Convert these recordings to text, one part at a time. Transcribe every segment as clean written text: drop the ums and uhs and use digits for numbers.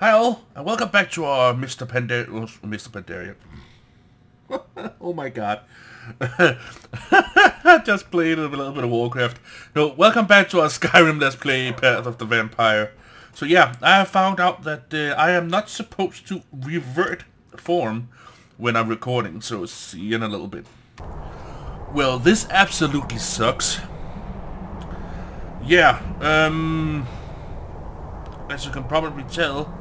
Hi all, and welcome back to our Mr. Pandaria. Oh my god. Just played a little bit of Warcraft. No, welcome back to our Skyrim Let's Play Path of the Vampire. So yeah, I have found out that I am not supposed to revert form when I'm recording, so see you in a little bit. Well, this absolutely sucks. Yeah, as you can probably tell,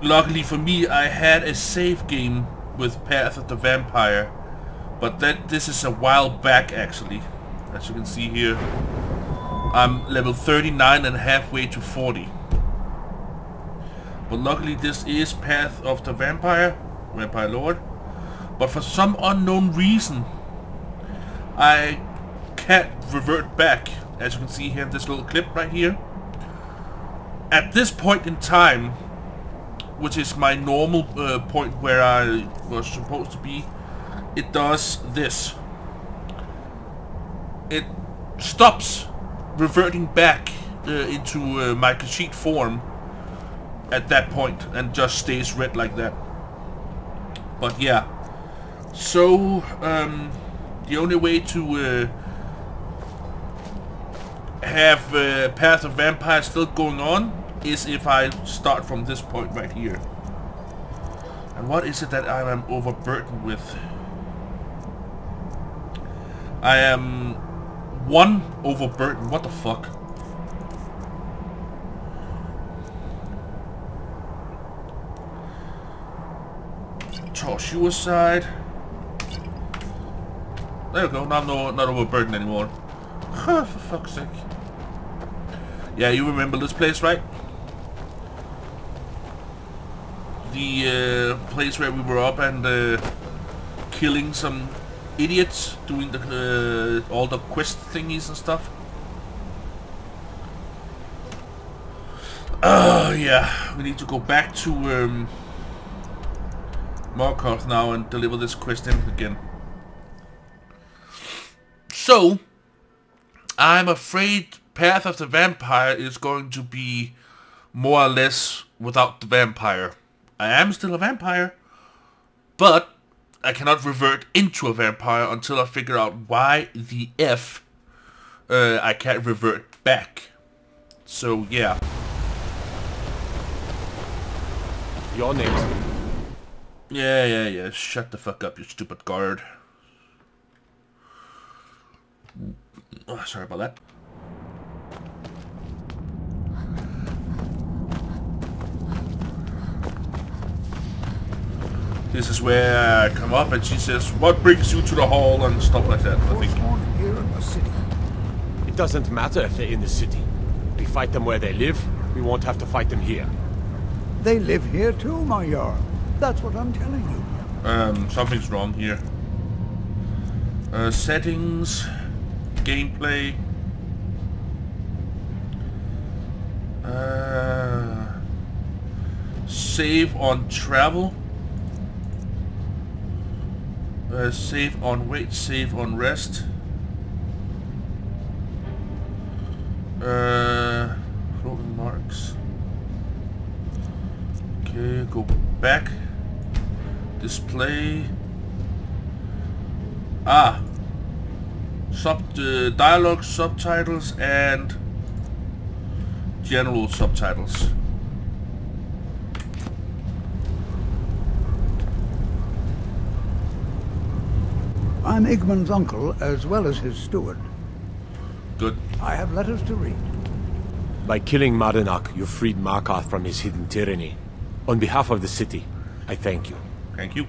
luckily for me, I had a save game with Path of the Vampire, but this is a while back actually. As you can see here, I'm level 39 and halfway to 40. But luckily this is Path of the Vampire Lord. But for some unknown reason, I can't revert back. As you can see here in this little clip right here. At this point in time, which is my normal point where I was supposed to be, it does this. It stops reverting back into my Kashyyyk form at that point and just stays red like that. But yeah, so the only way to have Path of Vampire still going on is if I start from this point right here. And what is it that I am overburdened with? I am one overburdened. What the fuck? Toss you aside. There we go. Now I'm not overburdened anymore. For fuck's sake. Yeah, you remember this place, right? The place where we were up and killing some idiots, doing the all the quest thingies and stuff. Oh yeah, we need to go back to Markarth now and deliver this quest in again. So, I'm afraid Path of the Vampire is going to be more or less without the vampire. I am still a vampire, but I cannot revert into a vampire until I figure out why the F I can't revert back. So yeah. Your name's... Yeah. Shut the fuck up, you stupid guard. Oh, sorry about that. This is where I come up and she says, "What brings you to the hall?" and stuff like that, I think. Here in the city. It doesn't matter if they're in the city. We fight them where they live, we won't have to fight them here. They live here too, Mayor. That's what I'm telling you. Something's wrong here. Settings, gameplay. Save on travel. Save on weight, save on rest. Floating marks. Okay, go back. Display. Ah. Dialogue subtitles and general subtitles. I'm Igman's uncle, as well as his steward. Good. I have letters to read. By killing Madanach, you freed Markarth from his hidden tyranny. On behalf of the city, I thank you. Thank you.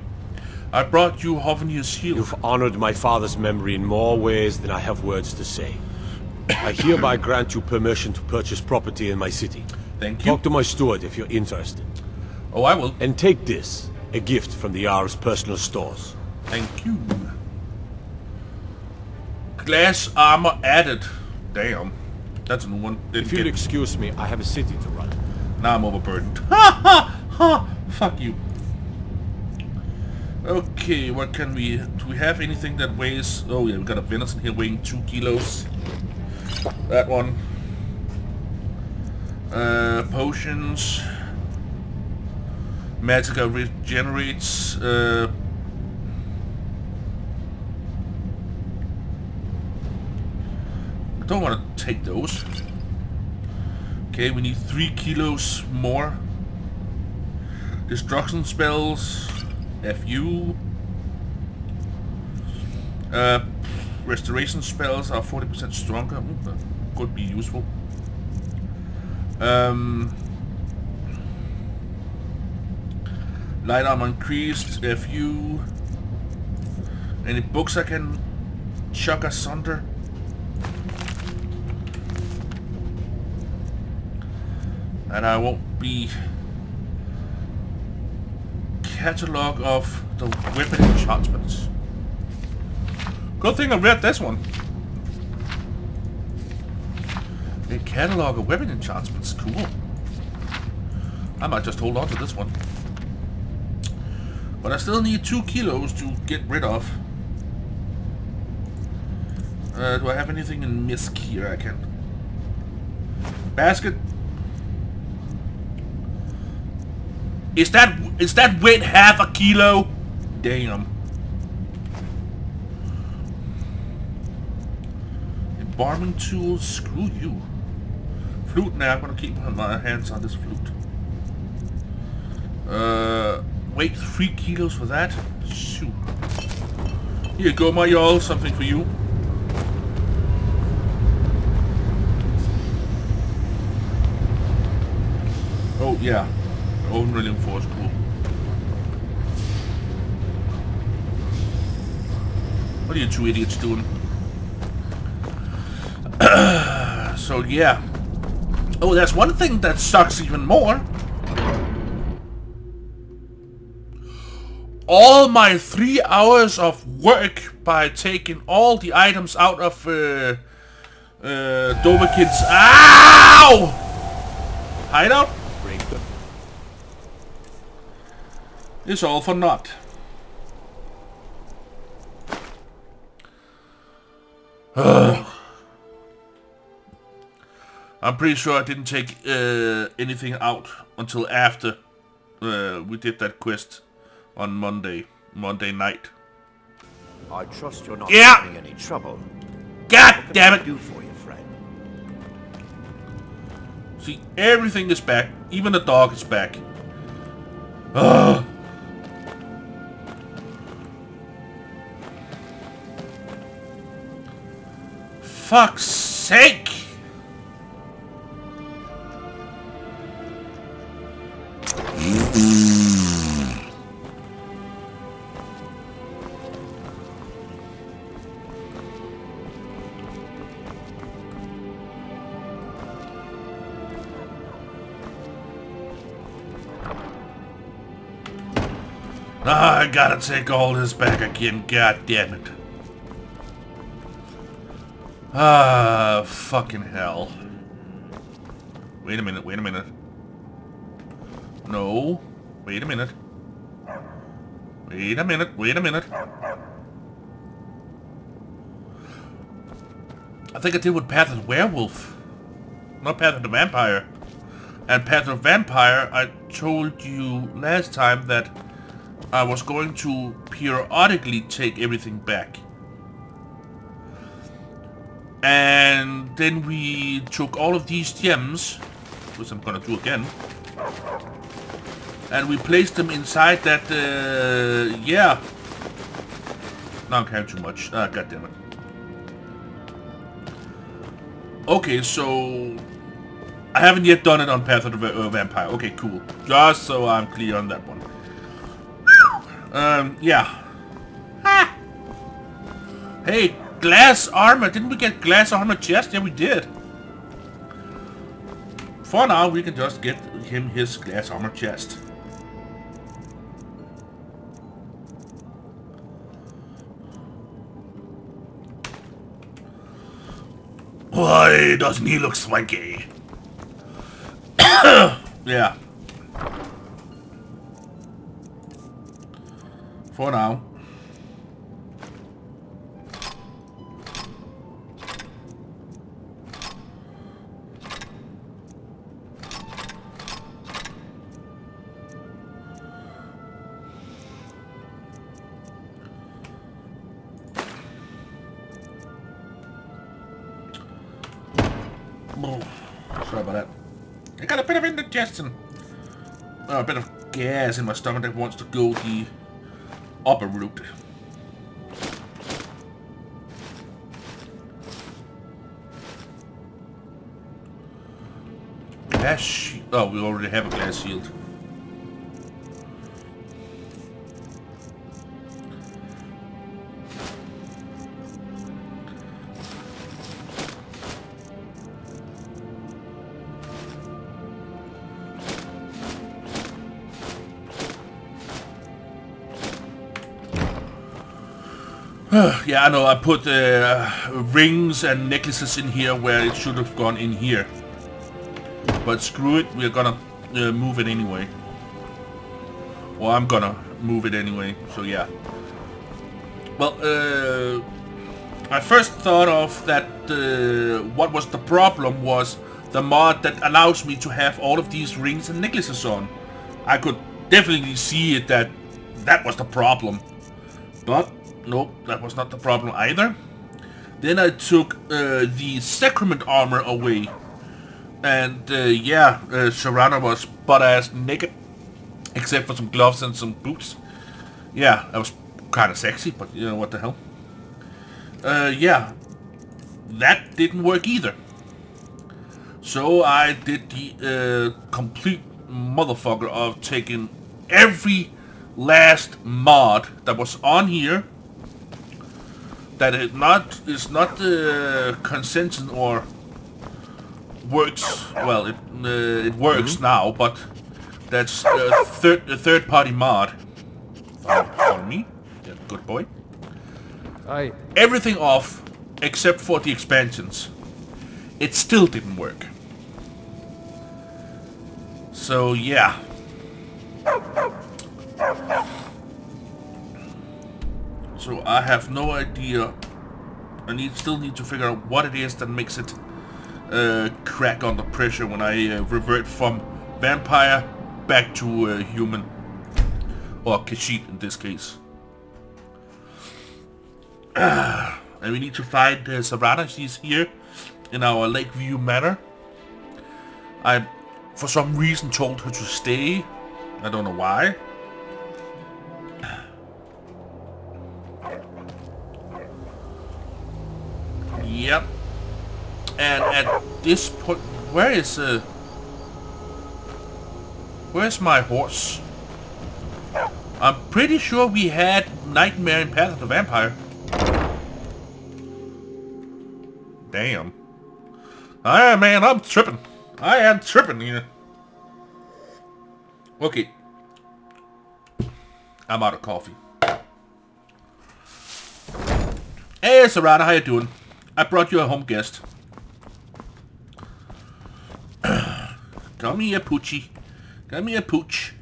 I brought you Hovnius' shield. You've honored my father's memory in more ways than I have words to say. I hereby grant you permission to purchase property in my city. Thank you. Talk to my steward if you're interested. Oh, I will. And take this, a gift from the Jarl's personal stores. Thank you. Glass armor added. Damn. That's a new one. If you'll excuse me, I have a city to run. Now I'm overburdened. Ha ha ha! Fuck you. Okay, what can we... Do we have anything that weighs... Oh yeah, we got a venison here weighing 2 kilos. That one. Potions. Magicka regenerates. I don't want to take those. Okay, we need 3 kilos more. Destruction spells. FU. Restoration spells are 40% stronger. Ooh, that could be useful. Light armor increased. FU. Any books I can chuck asunder? And I won't be... Catalog of the weapon enchantments. Good thing I read this one. A catalog of weapon enchantments. Cool. I might just hold on to this one. But I still need 2 kilos to get rid of. Do I have anything in misc here I can... Basket. Is that weight half a kilo? Damn. Embalming tools, screw you. Flute now, I'm gonna keep my hands on this flute. Wait, 3 kilos for that? Shoot. Here you go, my y'all, something for you. Oh yeah. Own Relium Force, cool. What are you two idiots doing? So yeah. Oh, that's one thing that sucks even more. All my 3 hours of work by taking all the items out of Doverkid's ow! Hideout? It's all for naught. I'm pretty sure I didn't take anything out until after we did that quest on Monday night. I trust you're not having any trouble. God damn it! Do for you, friend? See, everything is back. Even the dog is back. Fuck's sake! Ah, I gotta take all this back again, god damn it. Ah, fucking hell. Wait a minute, wait a minute. No. Wait a minute. Wait a minute, wait a minute. I think I did with Path of the Werewolf. Not Path of the Vampire. And Path of the Vampire, I told you last time that I was going to periodically take everything back. And then we took all of these gems, which I'm gonna do again, and we placed them inside that, yeah. No, I can't have too much. Ah, goddammit. Okay, so... I haven't yet done it on Path of the Vampire. Okay, cool. Just so I'm clear on that one. Yeah. Ha! Hey! Glass armor! Didn't we get glass armor chest? Yeah, we did. For now, we can just get him his glass armor chest. Why doesn't he look swanky? Yeah. For now. Sorry about that. I got a bit of indigestion. Oh, a bit of gas in my stomach that wants to go the upper route. Glass. Oh, we already have a glass shield. Yeah, I know, I put rings and necklaces in here where it should have gone in here. But screw it, we're gonna move it anyway. Well, I'm gonna move it anyway, so yeah. Well, I first thought of that what was the problem was the mod that allows me to have all of these rings and necklaces on. I could definitely see it that was the problem. But nope, that was not the problem either. Then I took the Sacrament armor away. And yeah, Serana was butt-ass naked. Except for some gloves and some boots. Yeah, that was kind of sexy, but you know, what the hell. Yeah, that didn't work either. So I did the complete motherfucker of taking every last mod that was on here. That it not is not consensus or works well. It works now, but that's a third party mod. On me, yeah, good boy. Aye. Everything off except for the expansions. It still didn't work. So yeah. So I have no idea. I still need to figure out what it is that makes it crack under pressure when I revert from vampire back to human, or Kashyyyk in this case. And we need to find Serana. She's here in our Lakeview Manor. I, for some reason, told her to stay. I don't know why. Yep. And at this point, where's my horse? I'm pretty sure we had Nightmare in Path of the Vampire. Damn. Ah, man, I'm tripping. I am tripping here. Okay. I'm out of coffee. Hey, Serana, how you doing? I brought you a home guest. Come here, Poochie. Come here, Pooch.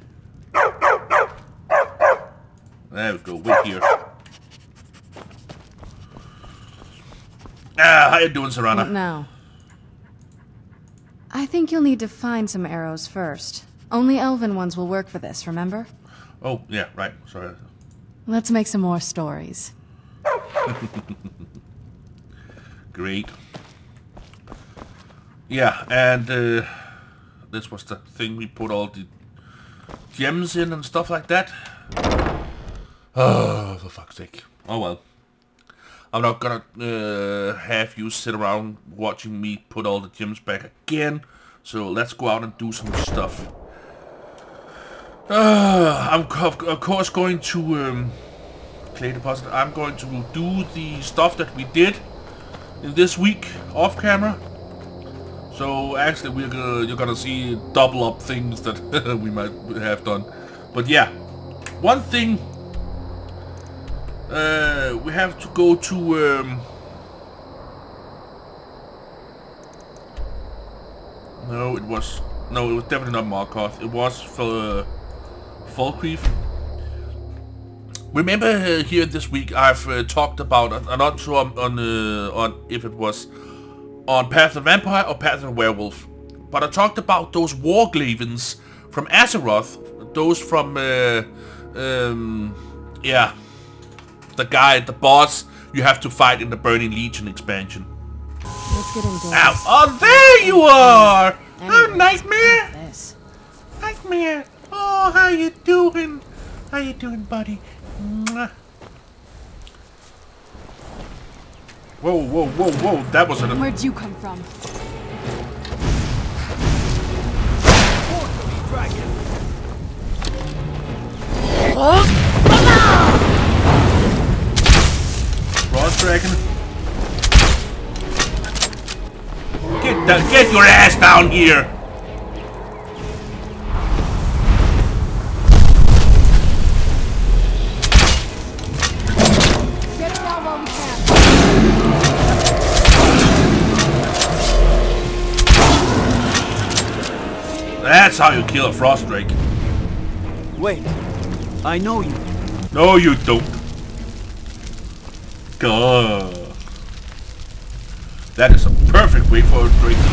There we go. Wait here. Ah, how you doing, Serana? What now? I think you'll need to find some arrows first. Only elven ones will work for this, remember? Oh, yeah, right. Sorry. Let's make some more stories. Great. Yeah, and this was the thing we put all the gems in and stuff like that. Oh, for fuck's sake. Oh well. I'm not gonna have you sit around watching me put all the gems back again. So let's go out and do some stuff. I'm of course going to clay deposit. I'm going to do the stuff that we did in this week off camera. So actually you're gonna see double up things that we might have done. But yeah, one thing we have to go to no it was definitely not Markarth, it was Falkreath. Remember here this week I've talked about, I'm not sure on if it was on Path of the Vampire or Path of the Werewolf, but I talked about those Warglaives from Azeroth, those from yeah, the guy, the boss you have to fight in the Burning Legion expansion. Let's get indoors. Ow! Oh, there you are! Oh, Nightmare! Nightmare! Oh, how you doing? How you doing, buddy? Mwah. Whoa, whoa, whoa, whoa! That wasn't. Where'd you come from? Ross dragon. Get your ass down here. That's how you kill a frost drake. Wait, I know you. No, you don't. God, that is a perfect way for a drake to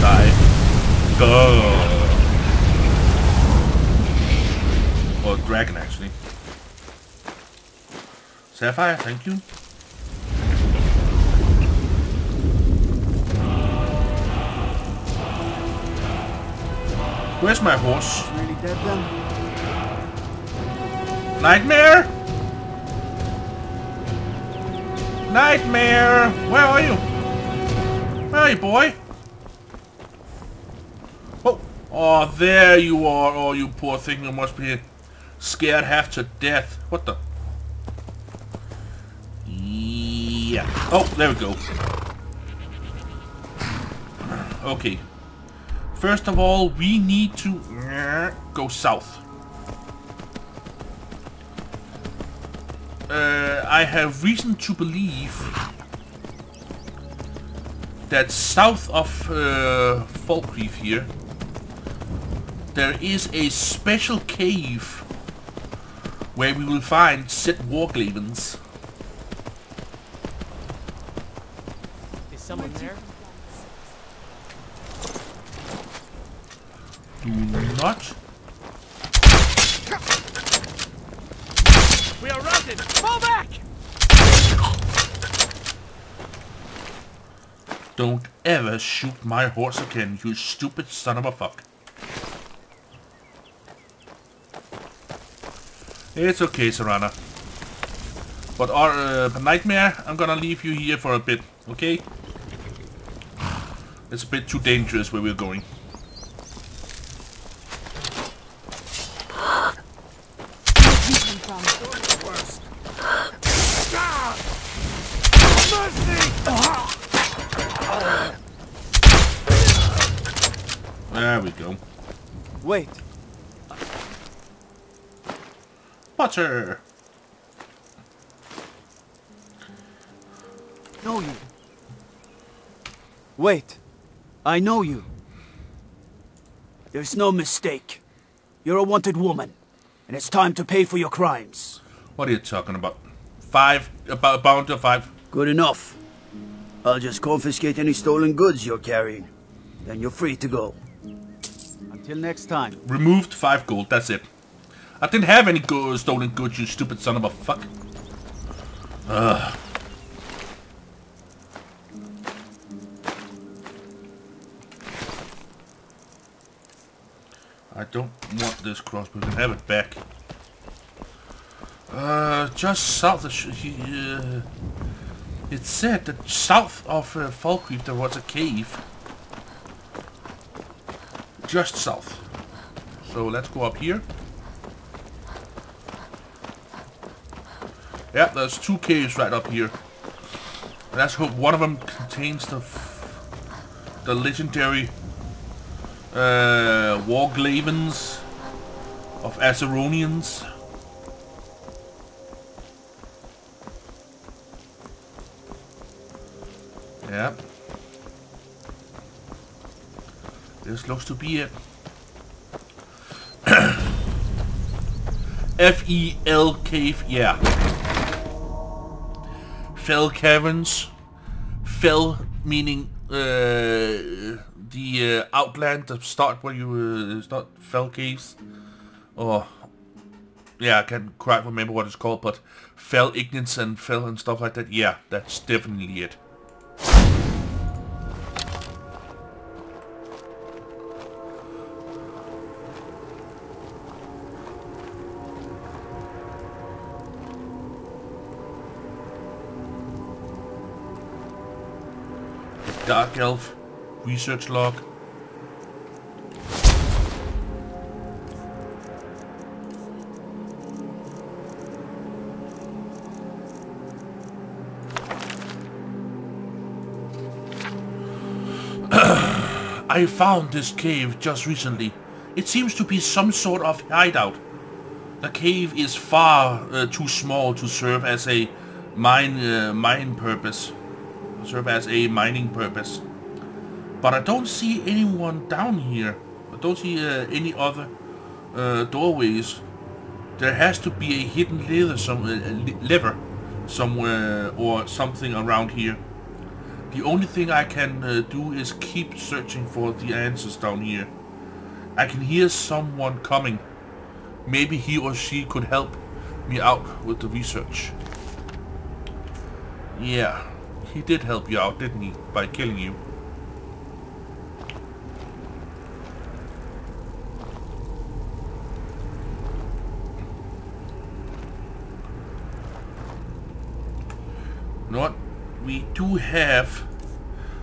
die. God, or dragon actually. Sapphire, thank you. Where's my horse? Really dead then? Nightmare? Nightmare! Where are you? Where are you, boy? Oh! Oh, there you are! Oh, you poor thing, you must be scared half to death. What the? Yeah. Oh, there we go. Okay. First of all, we need to go south. I have reason to believe that south of Falkreath here, there is a special cave where we will find said Warglaives. Is someone there? Do not. We are routed. Fall back. Don't ever shoot my horse again, you stupid son of a fuck. It's okay, Serana. But our Nightmare, I'm gonna leave you here for a bit, okay? It's a bit too dangerous where we're going. Wait. Butter. Know you. Wait. I know you. There's no mistake. You're a wanted woman, and it's time to pay for your crimes. What are you talking about? About a pound of five. Good enough. I'll just confiscate any stolen goods you're carrying. Then you're free to go. Till next time. Removed 5 gold, that's it. I didn't have any stolen goods, you stupid son of a fuck. Ugh. I don't want this crossbow, we can have it back. Just south of... it said that south of Falkreath there was a cave. Just south. So let's go up here. Yeah, there's 2 caves right up here. Let's hope one of them contains the legendary Warglaives of Azeronians. Yeah. This looks to be it. F.E.L. Cave, yeah. Fell Caverns. Fell meaning the outland, the start where you start. Fell Caves. Or, yeah, I can't quite remember what it's called, but Fell Ignites and Fell and stuff like that. Yeah, that's definitely it. Dark Elf research log. I found this cave just recently. It seems to be some sort of hideout. The cave is far too small to serve as a mining purpose. But I don't see anyone down here. I don't see any other doorways. There has to be a hidden lever somewhere or something around here. The only thing I can do is keep searching for the answers down here. I can hear someone coming. Maybe he or she could help me out with the research. Yeah, he did help you out, didn't he? By killing you. You know what? We do have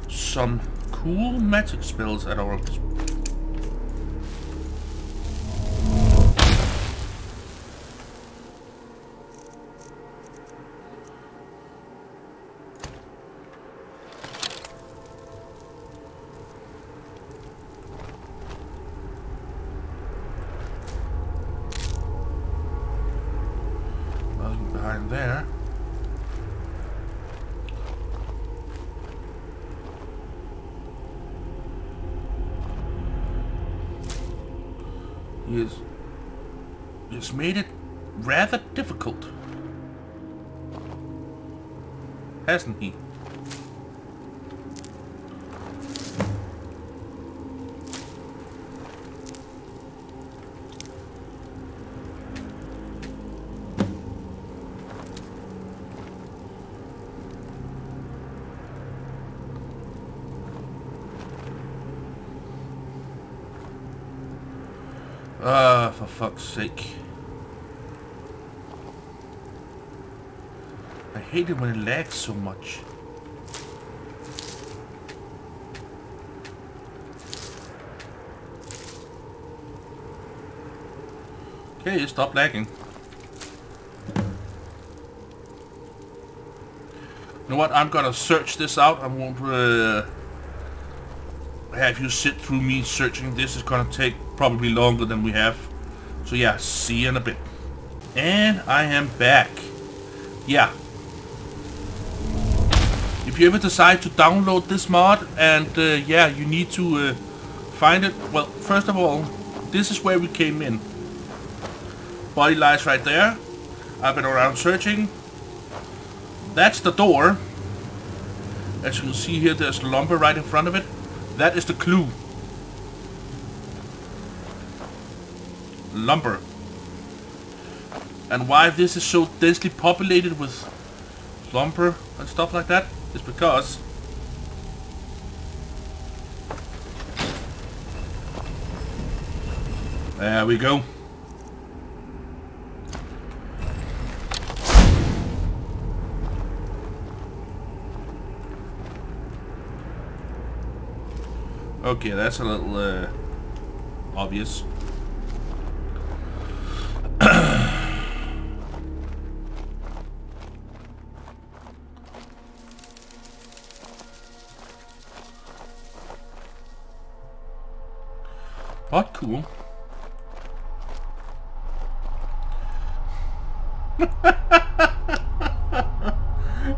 some cool magic spells at our disposal. Nothing behind there. It's made it rather difficult, hasn't he? For fuck's sake. I hate it when it lags so much. Okay, stop lagging. You know what? I'm gonna search this out. I won't have you sit through me searching this. It's gonna take probably longer than we have. So yeah, see you in a bit. And I am back. Yeah. If you ever decide to download this mod and yeah, you need to find it. Well, first of all, this is where we came in. Body lies right there. I've been around searching. That's the door. As you can see here, there's lumber right in front of it. That is the clue. Lumber. And why this is so densely populated with lumber and stuff like that is because there we go. Okay, that's a little obvious. But cool.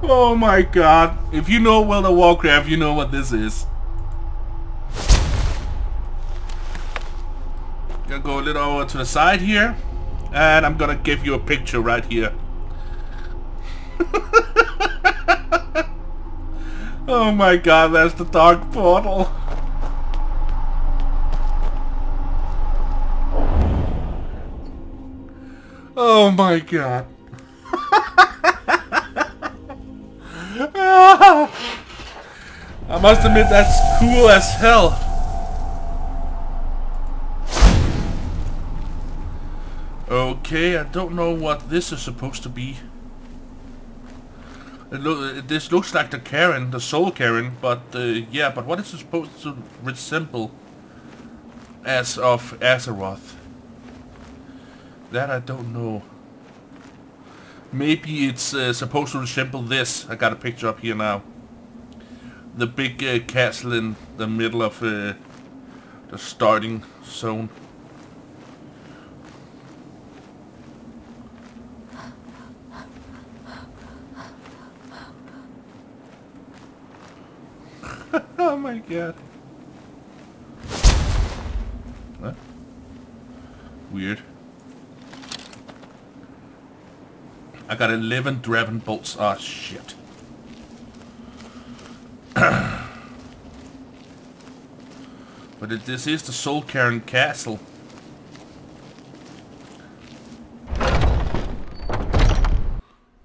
Oh my god. If you know World of Warcraft, you know what this is. I'm gonna go a little over to the side here. And I'm gonna give you a picture right here. Oh my god, that's the Dark Portal. Oh my god. I must admit, that's cool as hell. Okay, I don't know what this is supposed to be. This looks like the Cairn, the Soul Cairn, but yeah, but what is it supposed to resemble as of Azeroth? That I don't know. Maybe it's supposed to resemble this. I got a picture up here now. The big castle in the middle of the starting zone. Oh my god. Huh? Weird. I got 11 Draven Bolts. Ah, shit. But this is the Soul Cairn Castle.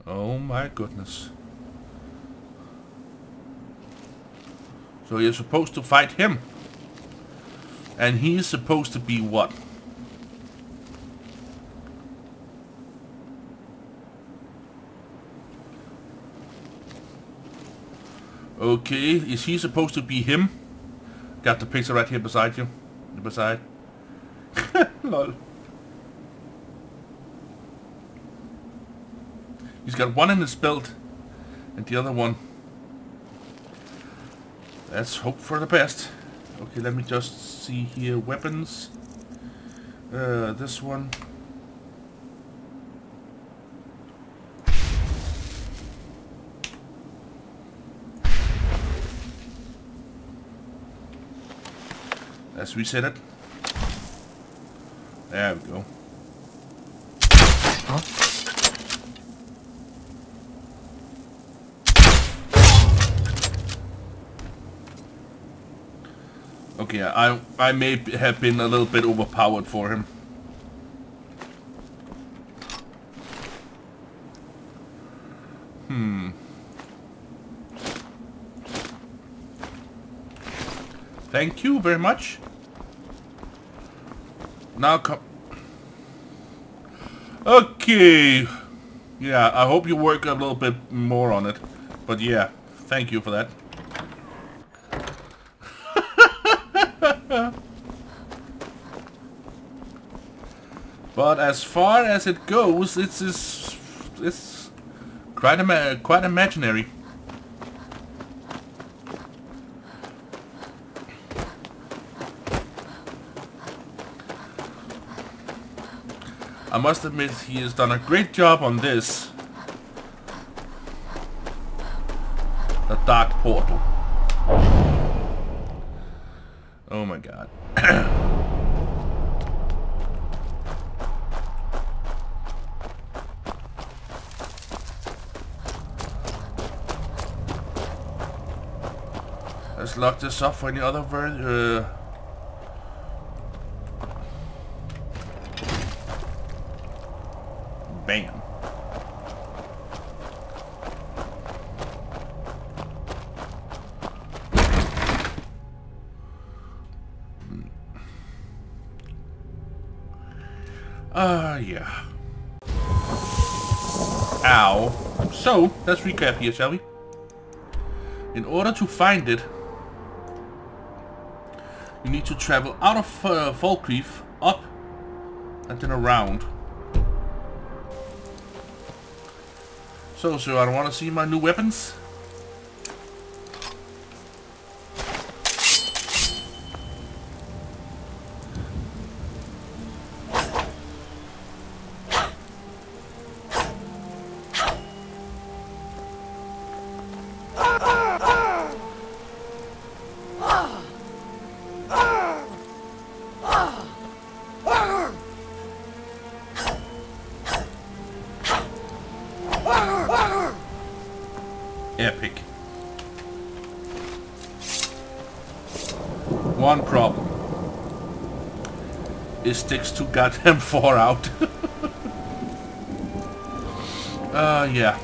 Oh my goodness. So you're supposed to fight him. And he's supposed to be what? Okay, is he supposed to be him? Got the picture right here beside you. Beside. Lol. He's got one in his belt and the other one. Let's hope for the best. Okay, let me just see here. Weapons. This one. Let's reset it. There we go. Huh? Okay, I may have been a little bit overpowered for him. Thank you very much. Now come. Okay. Yeah, I hope you work a little bit more on it. But yeah, thank you for that. But as far as it goes, it's quite imaginary. I must admit, he has done a great job on this. The Dark Portal. Oh my god. Let's lock this up for any other version. Bam. Yeah. Ow. So, let's recap here, shall we? In order to find it, you need to travel out of Falkreath, up, and then around. So I don't want to see my new weapons. Epic. One problem. It takes too goddamn far out. Yeah.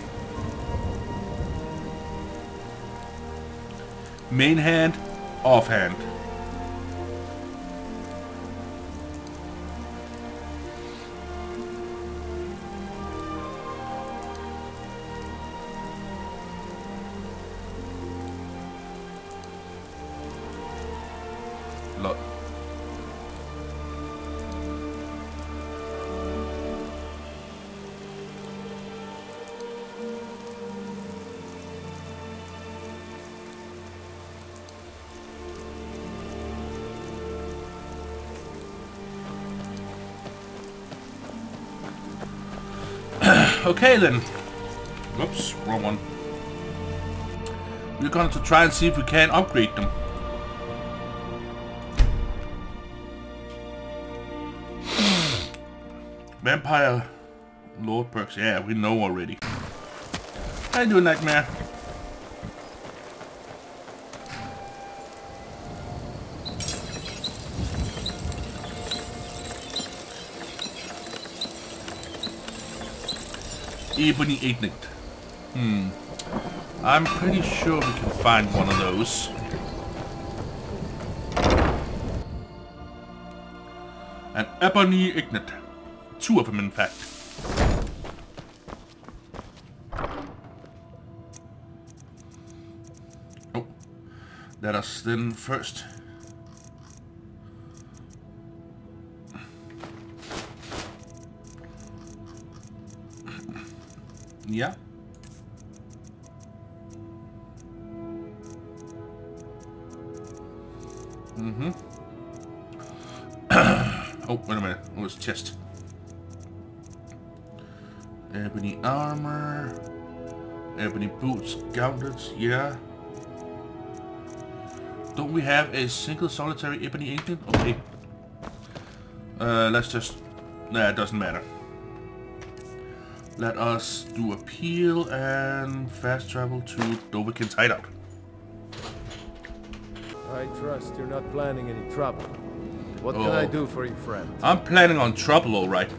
Main hand, off hand. lot. Okay then. Whoops, wrong one. We're going to try and see if we can upgrade them. Vampire Lord perks. Yeah, we know already. How you doing, Nightmare? Ebony Ignite. I'm pretty sure we can find one of those. An Ebony Ignite. Two of them, in fact. Oh. Let us then first... Yeah. Oh, wait a minute. Oh, it's chest. Ebony armor. Ebony boots. Gauntlets. Yeah. Don't we have a single solitary ebony inkling? Okay. Let's just... Nah, it doesn't matter. Let us do appeal and fast travel to Dovakin's hideout. I trust you're not planning any trouble. What can I do for you, friend? I'm planning on trouble, all right.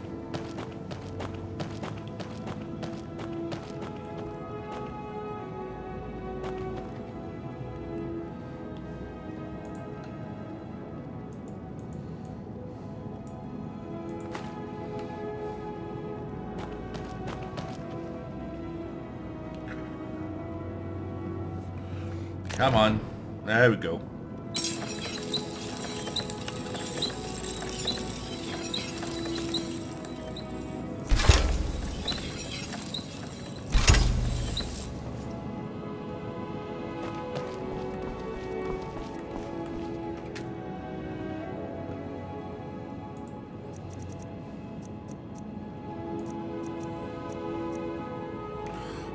Come on. There we go.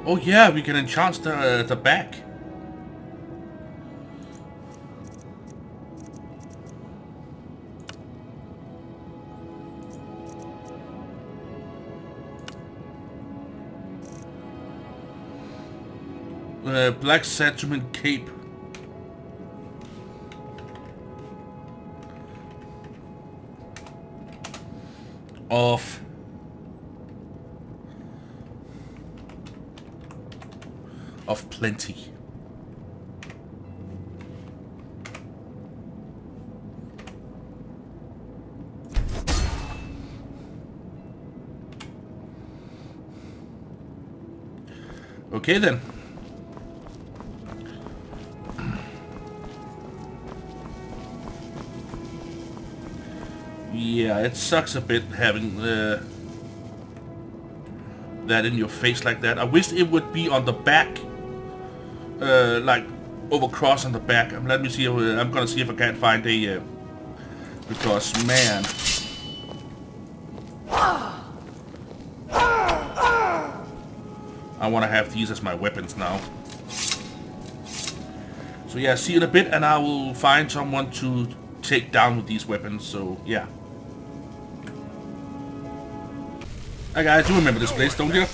Oh yeah, we can enchant the back. Black Settlement Cape. Off. Of plenty. Okay then. Yeah, it sucks a bit having that in your face like that. I wish it would be on the back, like overcross on the back. Let me see. I'm gonna see if I can't find a because man. I want to have these as my weapons now. So yeah, see you in a bit, and I will find someone to take down with these weapons. So yeah. I guys, do remember this place, don't you?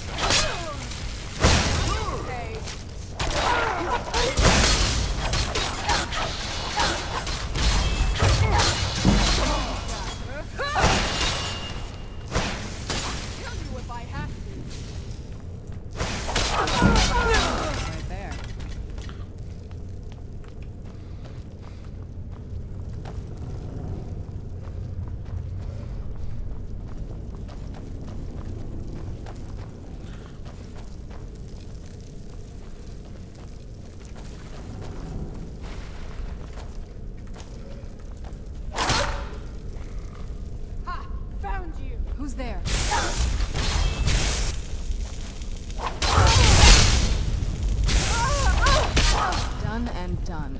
done.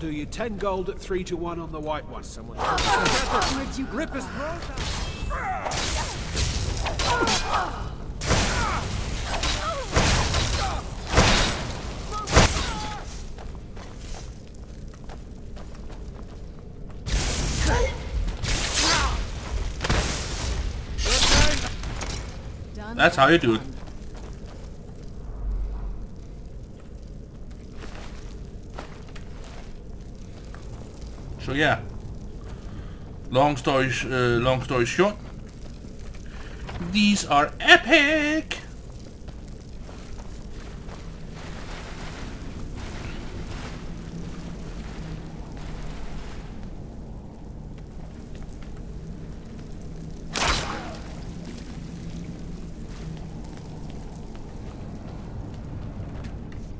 Do you 10 gold at 3-1 on the white one? Someone. Where'd you rip us? That's how you do it. So yeah, long story short, these are epic!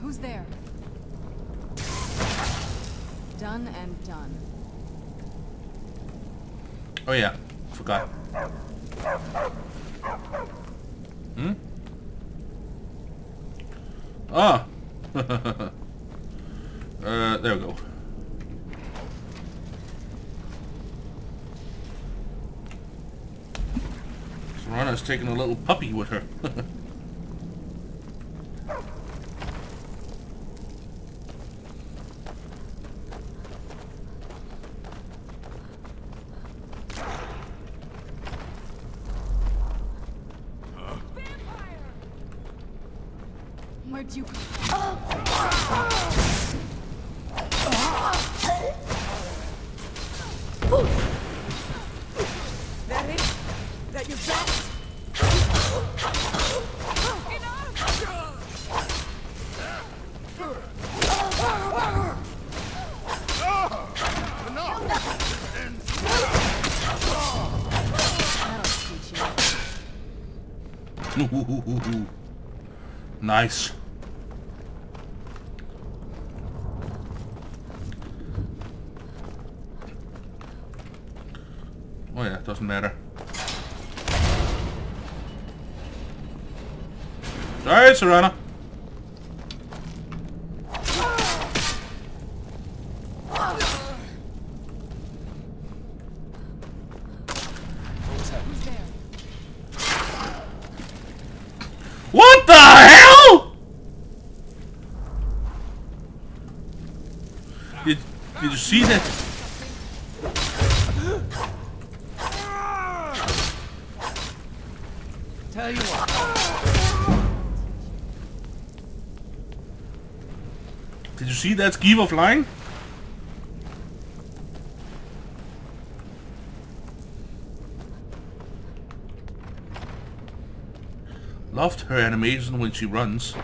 Who's there? Done and done. Oh yeah, forgot. Hmm? Ah! There we go. Serana's taking a little puppy with her. Nice. Oh yeah, it doesn't matter. Sorry, Serana. Did you see that? Tell you what. Did you see that skeever flying? Loved her animation when she runs.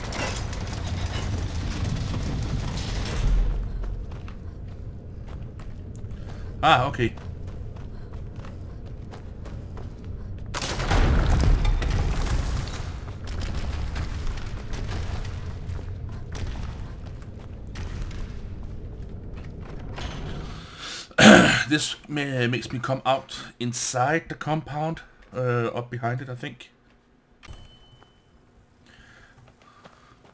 Ah, okay. This makes me come out inside the compound, up behind it, I think.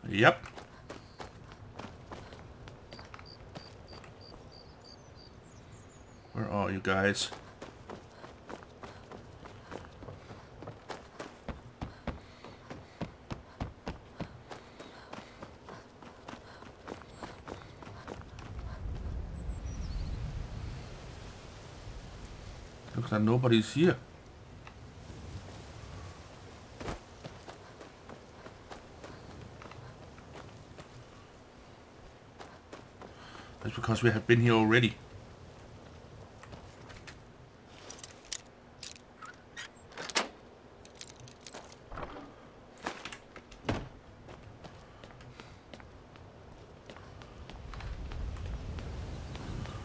Yep. Where are you guys? Looks like nobody's here. That's because we have been here already.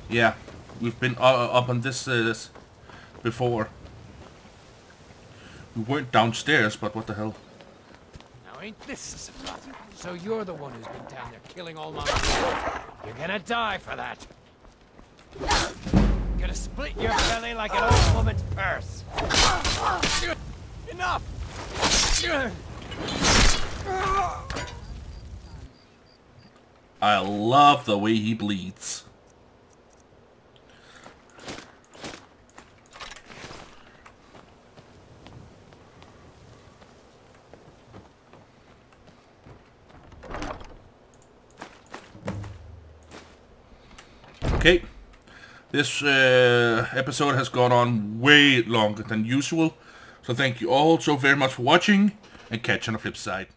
Yeah, we've been up on this before. We weren't downstairs, but what the hell? Now ain't this a surprise? So you're the one who's been down there killing all my people. You're gonna die for that. You're gonna split your belly like an old woman's purse. Enough! I love the way he bleeds. Okay, this episode has gone on way longer than usual, so thank you all so very much for watching, and catch you on the flip side.